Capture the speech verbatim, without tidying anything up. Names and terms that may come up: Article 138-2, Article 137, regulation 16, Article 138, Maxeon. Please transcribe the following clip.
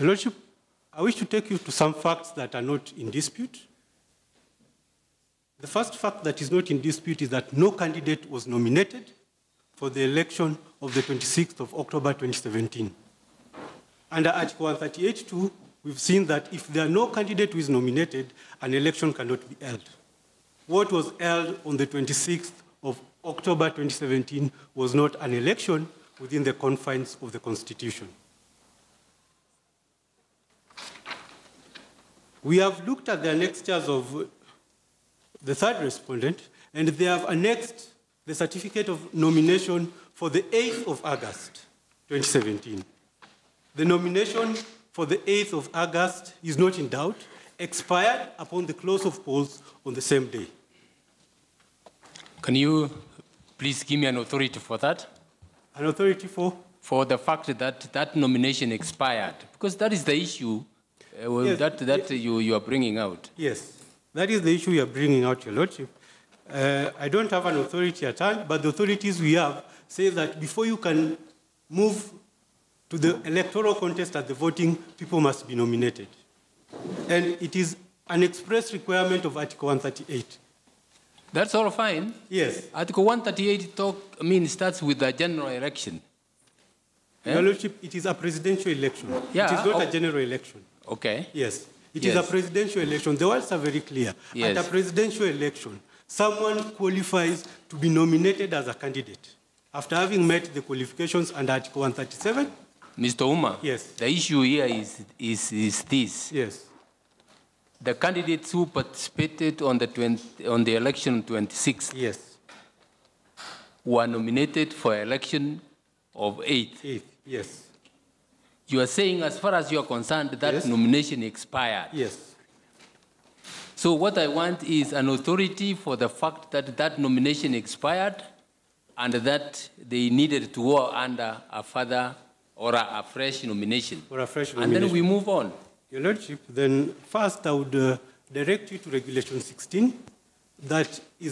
Your Lordship, I wish to take you to some facts that are not in dispute. The first fact that is not in dispute is that no candidate was nominated for the election of the twenty-sixth of October twenty seventeen. Under Article one thirty-eight two, we've seen that if there are no candidate who is nominated, an election cannot be held. What was held on the twenty-sixth of October twenty seventeen was not an election within the confines of the Constitution. We have looked at the annexures of the third respondent, and they have annexed the certificate of nomination for the eighth of August twenty seventeen. The nomination for the eighth of August is not in doubt, expired upon the close of polls on the same day. Can you please give me an authority for that? An authority for? For the fact that that nomination expired, because that is the issue uh, well, yes. that, that yes. you, you are bringing out. Yes, that is the issue you are bringing out, Your Lordship. Uh, I don't have an authority at hand, but the authorities we have say that before you can move to the electoral contest at the voting, people must be nominated. And it is an express requirement of Article one thirty-eight. That's all fine. Yes. Article one thirty-eight talk, I mean, starts with the general election. Your eh? Lordship, it is a presidential election. Yeah, it is not oh. a general election. Okay. Yes. It yes. is a presidential election. The words are very clear. Yes. At a presidential election, someone qualifies to be nominated as a candidate after having met the qualifications under Article one thirty-seven. Mister Uma, yes. the issue here is, is, is this. Yes. The candidates who participated on the, twenty, on the election twenty-sixth yes. were nominated for election of eighth. Yes. You are saying, as far as you are concerned, that yes. nomination expired. Yes. So what I want is an authority for the fact that that nomination expired and that they needed to go under a further or a fresh nomination. Or a fresh nomination. And then we move on. Your Lordship, then first I would uh, direct you to regulation sixteen, that is